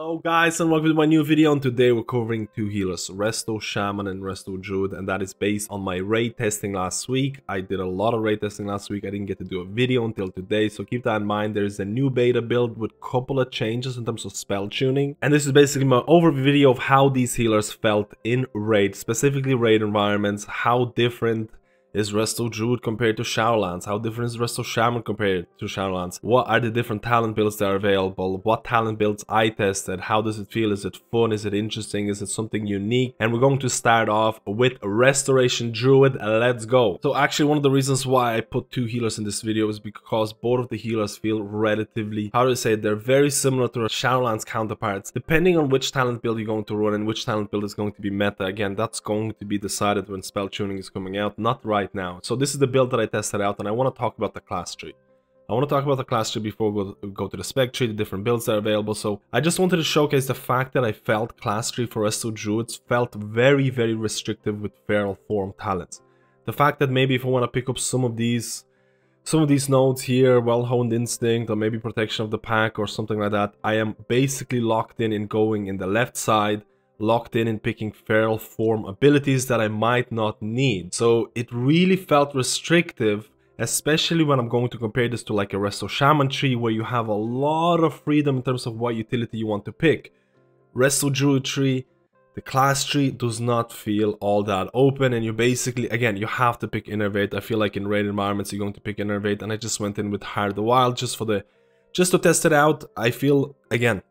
Hello guys and welcome to my new video, and today we're covering two healers, Resto Shaman and Resto Druid, and that is based on my raid testing last week. I did a lot of raid testing last week. I didn't get to do a video until today, so keep that in mind. There's a new beta build with a couple of changes in terms of spell tuning, and this is basically my overview video of how these healers felt in raid, specifically raid environments, how different is Resto Druid compared to Shadowlands? How different is Resto Shaman compared to Shadowlands? What are the different talent builds that are available? What talent builds I tested? How does it feel? Is it fun? Is it interesting? Is it something unique? And we're going to start off with Restoration Druid. Let's go. So actually one of the reasons why I put two healers in this video is because both of the healers feel relatively, how do I say it? They're very similar to Shadowlands counterparts. Depending on which talent build you're going to run and which talent build is going to be meta. Again, that's going to be decided when spell tuning is coming out. Not right now. So this is the build that I tested out, and I want to talk about the class tree. I want to talk about the class tree before we go to the spec tree, the different builds that are available. So I just wanted to showcase the fact that I felt class tree for Resto Druids felt very, very restrictive with feral form talents. The fact that maybe if I want to pick up some of these nodes here, well-honed instinct or maybe protection of the pack or something like that, I am basically locked in going in the left side, locked in picking feral form abilities that I might not need. So it really felt restrictive, especially when I'm going to compare this to like a Resto Shaman tree where you have a lot of freedom in terms of what utility you want to pick. Resto Druid tree, the class tree does not feel all that open, and you basically, again, you have to pick innervate. I feel like in raid environments you're going to pick innervate, and I just went in with Hire the Wild just to test it out. I feel, again,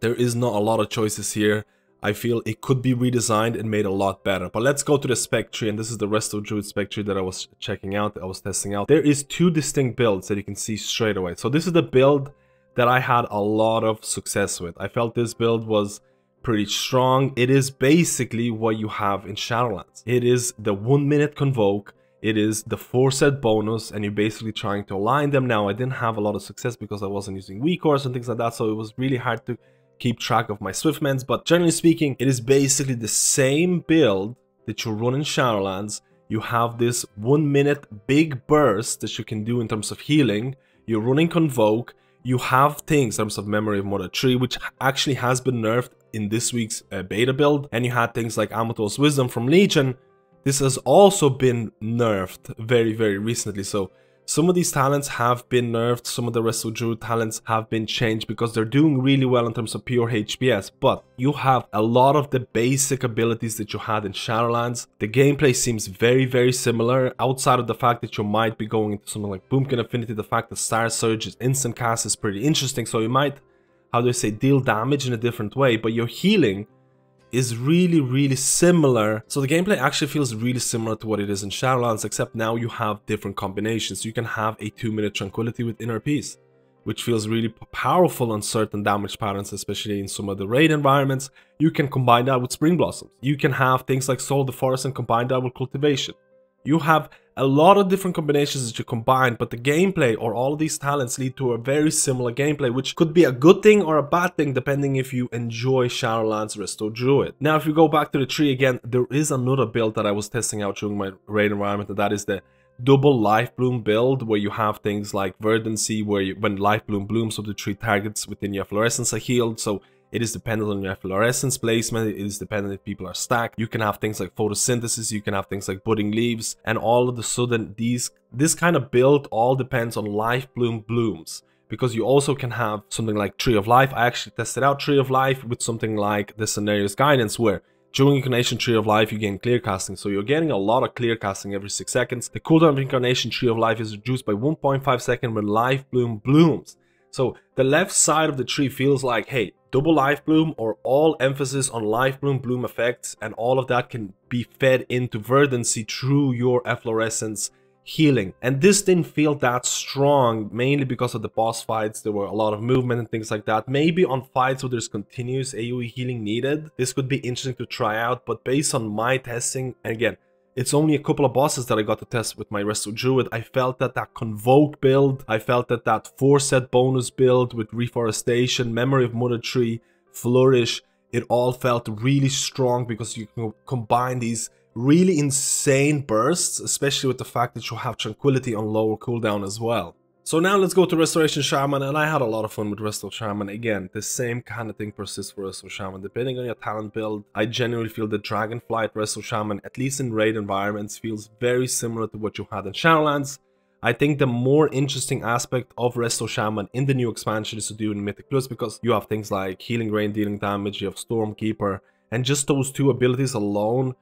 there is not a lot of choices here. I feel it could be redesigned and made a lot better. But let's go to the spec tree, and this is the Resto Druid spec tree that I was checking out, that I was testing out. There is two distinct builds that you can see straight away. So this is the build that I had a lot of success with. I felt this build was pretty strong. It is basically what you have in Shadowlands. It is the 1 minute convoke. It is the 4-set bonus, and you're basically trying to align them. Now, I didn't have a lot of success because I wasn't using weak cores and things like that, so it was really hard to keep track of my swiftmans, but generally speaking, it is basically the same build that you run in Shadowlands. You have this 1 minute big burst that you can do in terms of healing. You're running Convoke. You have things in terms of Memory of Mother Tree, which actually has been nerfed in this week's beta build. And you had things like Amator's Wisdom from Legion. This has also been nerfed very, very recently. So some of these talents have been nerfed, some of the Resto Druid talents have been changed because they're doing really well in terms of pure HPS, but you have a lot of the basic abilities that you had in Shadowlands. The gameplay seems very, very similar, outside of the fact that you might be going into something like Boomkin Affinity. The fact that Star Surge is instant cast is pretty interesting, so you might, how do I say, deal damage in a different way, but your healing is really, really similar. So the gameplay actually feels really similar to what it is in Shadowlands, except now you have different combinations. You can have a 2-minute tranquility with inner peace, which feels really powerful on certain damage patterns, especially in some of the raid environments. You can combine that with Spring Blossoms. You can have things like Soul of the Forest and combine that with Cultivation. You have a lot of different combinations that you combine, but the gameplay or all of these talents lead to a very similar gameplay, which could be a good thing or a bad thing depending if you enjoy Shadowlands Resto Druid. Now, if you go back to the tree again, there is another build that I was testing out during my raid environment, and that is the double Life Bloom build, where you have things like Verdancy, where when Life Bloom blooms, so the three targets within your fluorescence are healed. So it is dependent on your fluorescence placement, it is dependent if people are stacked. You can have things like photosynthesis, you can have things like budding leaves, and all of a sudden this kind of build all depends on Life Bloom blooms. Because you also can have something like Tree of Life. I actually tested out Tree of Life with something like the Scenario's Guidance, where during Incarnation Tree of Life you gain clear casting. So you're getting a lot of clear casting every 6 seconds. The cooldown of Incarnation Tree of Life is reduced by 1.5 seconds when Life Bloom blooms. So the left side of the tree feels like, hey, double Life Bloom or all emphasis on Life Bloom bloom effects, and all of that can be fed into Verdancy through your efflorescence healing. And this didn't feel that strong, mainly because of the boss fights. There were a lot of movement and things like that. Maybe on fights where there's continuous AoE healing needed, this could be interesting to try out, but based on my testing, and again, it's only a couple of bosses that I got to test with my Resto Druid, I felt that Convoke build, I felt that 4-set bonus build with Reforestation, Memory of Mother Tree, Flourish, it all felt really strong because you can combine these really insane bursts, especially with the fact that you have Tranquility on lower cooldown as well. So now let's go to Restoration Shaman, and I had a lot of fun with Restoration Shaman. Again, the same kind of thing persists for Restoration Shaman. Depending on your talent build, I genuinely feel that Dragonflight Restoration Shaman, at least in raid environments, feels very similar to what you had in Shadowlands. I think the more interesting aspect of Resto Shaman in the new expansion is to do in Mythic Plus, because you have things like Healing Rain dealing damage, you have Storm Keeper, and just those two abilities alone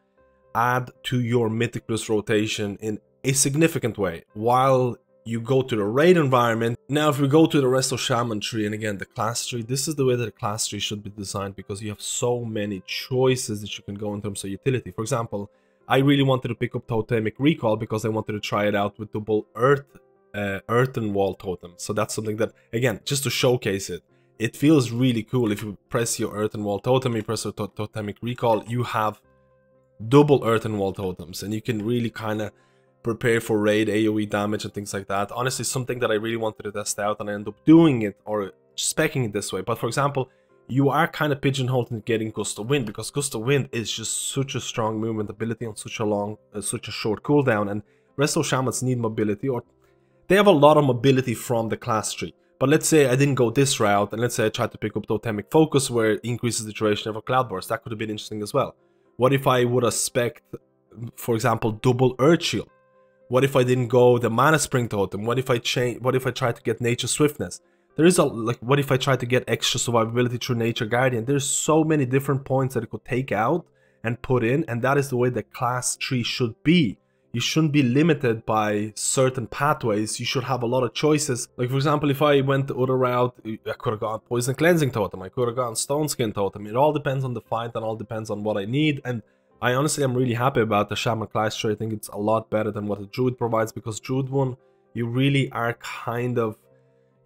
add to your Mythic Plus rotation in a significant way. While you go to the raid environment, now if we go to the Resto Shaman tree, and again the class tree, this is the way that the class tree should be designed, because you have so many choices that you can go in terms of utility. For example, I really wanted to pick up Totemic Recall because I wanted to try it out with double Earthenwall Totem. So that's something that, again, just to showcase it, it feels really cool. If you press your Earthenwall Totem, you press your Totemic Recall, you have double Earthenwall Totems, and you can really kind of prepare for raid AoE damage and things like that. Honestly, something that I really wanted to test out, and I end up doing it or speccing it this way. But for example, you are kind of pigeonholed in getting Gust of Wind, because Gust of Wind is just such a strong movement ability on such a short cooldown, and Resto Shamans need mobility, or they have a lot of mobility from the class tree. But let's say I didn't go this route, and let's say I tried to pick up Totemic Focus, where it increases the duration of a Cloud Burst. That could have been interesting as well. What if I would have spec'd, for example, double Earth Shield? What if I didn't go the Mana Spring Totem? What if I tried to get Nature Swiftness? What if I try to get extra survivability through Nature Guardian? There's so many different points that it could take out and put in, and that is the way the class tree should be. You shouldn't be limited by certain pathways. You should have a lot of choices. Like, for example, if I went the other route, I could have gone Poison Cleansing Totem, I could have gone Stone Skin Totem. It all depends on the fight, and all depends on what I need. And I honestly am really happy about the Shaman class tree. I think it's a lot better than what the Druid provides, because Druid one, you really are kind of,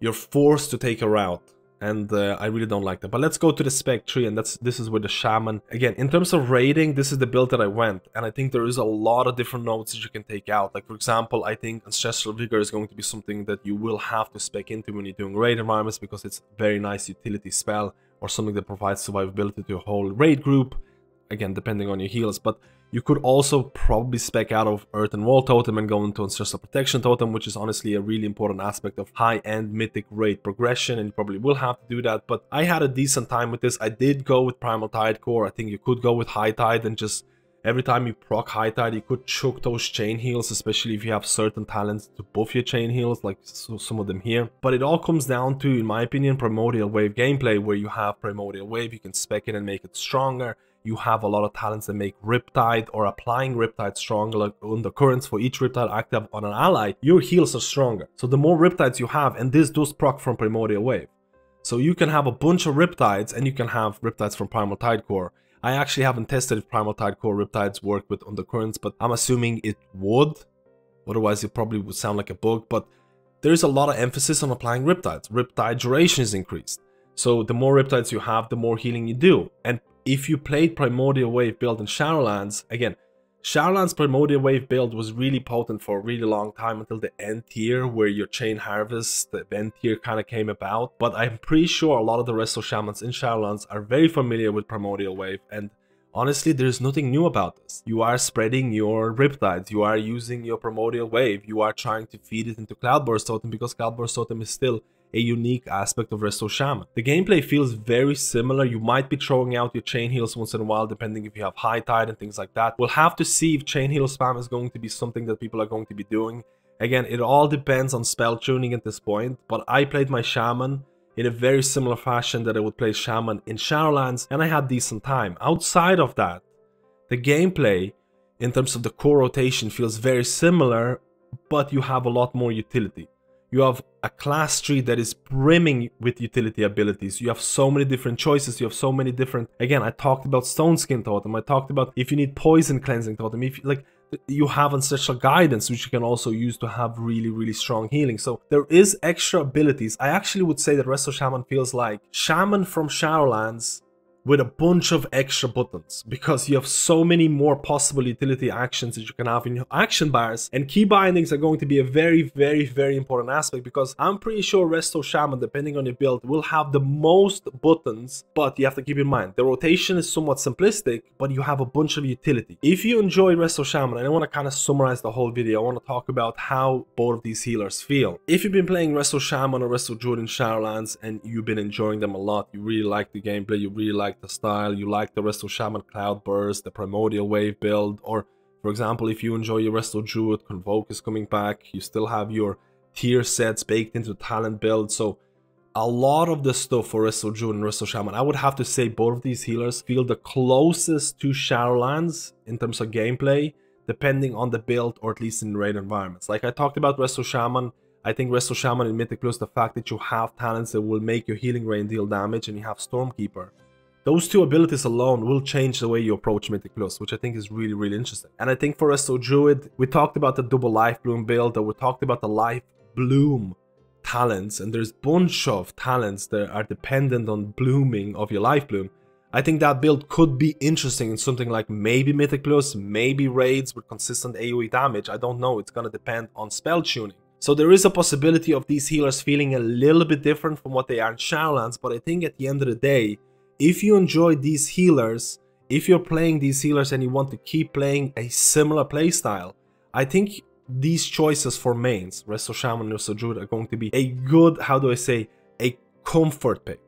you're forced to take a route, and I really don't like that. But let's go to the spec tree, and this is where the Shaman, again, in terms of raiding, this is the build that I went, and I think there is a lot of different nodes that you can take out. Like, for example, I think Ancestral Vigor is going to be something that you will have to spec into when you're doing raid environments, because it's a very nice utility spell, or something that provides survivability to your whole raid group, again, depending on your heals. But you could also probably spec out of Earthenwall Totem and go into Ancestral Protection Totem, which is honestly a really important aspect of high-end mythic raid progression, and you probably will have to do that. But I had a decent time with this. I did go with Primal Tide Core. I think you could go with High Tide, and just every time you proc High Tide, you could choke those chain heals, especially if you have certain talents to buff your chain heals, like some of them here. But it all comes down to, in my opinion, Primordial Wave gameplay, where you have Primordial Wave, you can spec it and make it stronger. You have a lot of talents that make Riptide, or applying Riptide stronger, like Undercurrents for each Riptide active on an ally, your heals are stronger. So the more Riptides you have, and this does proc from Primordial Wave. So you can have a bunch of Riptides, and you can have Riptides from Primal Tide Core. I actually haven't tested if Primal Tide Core Riptides work with Undercurrents, but I'm assuming it would. Otherwise, it probably would sound like a bug, but there is a lot of emphasis on applying Riptides. Riptide duration is increased. So the more Riptides you have, the more healing you do. And if you played Primordial Wave build in Shadowlands, again, Shadowlands Primordial Wave build was really potent for a really long time, until the end tier, where your Chain Harvest, the end tier, kind of came about. But I'm pretty sure a lot of the Resto Shamans in Shadowlands are very familiar with Primordial Wave, and honestly, there's nothing new about this. You are spreading your Riptides, you are using your Primordial Wave, you are trying to feed it into Cloud Burst Totem, because Cloud Burst Totem is still a unique aspect of Resto Shaman. The gameplay feels very similar. You might be throwing out your chain heals once in a while, depending if you have High Tide and things like that. We'll have to see if chain heal spam is going to be something that people are going to be doing. Again, it all depends on spell tuning at this point, but I played my Shaman in a very similar fashion that I would play Shaman in Shadowlands, and I had decent time. Outside of that, the gameplay, in terms of the core rotation, feels very similar, but you have a lot more utility. You have a class tree that is brimming with utility abilities. You have so many different choices. You have so many different, again, I talked about Stone Skin Totem. I talked about if you need Poison Cleansing Totem. If like you have Ancestral Guidance, which you can also use to have really, really strong healing. So there is extra abilities. I actually would say that Resto Shaman feels like Shaman from Shadowlands with a bunch of extra buttons, because you have so many more possible utility actions that you can have in your action bars, and key bindings are going to be a very, very, very important aspect, because I'm pretty sure Resto Shaman, depending on your build, will have the most buttons. But you have to keep in mind, the rotation is somewhat simplistic, but you have a bunch of utility. If you enjoy Resto Shaman, and I want to kind of summarize the whole video, I want to talk about how both of these healers feel. If you've been playing Resto Shaman or Resto Druid in Shadowlands and you've been enjoying them a lot, you really like the gameplay, you really like the style, you like the Resto Shaman Cloudburst, the Primordial Wave build, or for example, if you enjoy your Resto Druid, Convoke is coming back, you still have your tier sets baked into the talent build. So a lot of the stuff for Resto Druid and Resto Shaman, I would have to say both of these healers feel the closest to Shadowlands in terms of gameplay, depending on the build, or at least in raid environments. Like I talked about Resto Shaman, I think Resto Shaman in Mythic Plus, the fact that you have talents that will make your healing rain deal damage, and you have Stormkeeper, those two abilities alone will change the way you approach Mythic Plus, which I think is really, really interesting. And I think for Resto Druid, we talked about the double Life Bloom build, and we talked about the Life Bloom talents, and there's a bunch of talents that are dependent on blooming of your Life Bloom. I think that build could be interesting in something like maybe Mythic Plus, maybe raids with consistent AoE damage. I don't know, it's gonna depend on spell tuning. So there is a possibility of these healers feeling a little bit different from what they are in Shadowlands, but I think at the end of the day, if you enjoy these healers, if you're playing these healers and you want to keep playing a similar playstyle, I think these choices for mains, Resto Shaman and Resto Druid, are going to be a good, how do I say, a comfort pick.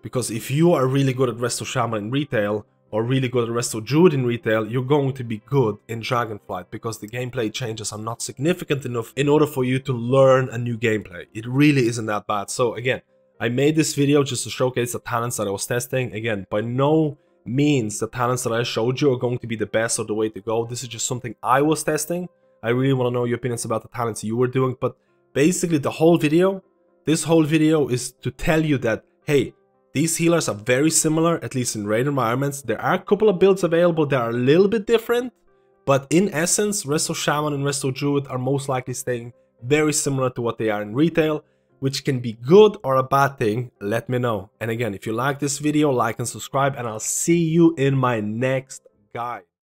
Because if you are really good at Resto Shaman in retail, or really good at Resto Druid in retail, you're going to be good in Dragonflight, because the gameplay changes are not significant enough in order for you to learn a new gameplay. It really isn't that bad. So again, I made this video just to showcase the talents that I was testing. Again, by no means the talents that I showed you are going to be the best or the way to go. This is just something I was testing. I really want to know your opinions about the talents you were doing. But basically the whole video, this whole video is to tell you that, hey, these healers are very similar, at least in raid environments. There are a couple of builds available that are a little bit different, but in essence, Resto Shaman and Resto Druid are most likely staying very similar to what they are in retail, which can be good or a bad thing. Let me know. And again, if you like this video, like and subscribe, and I'll see you in my next guide.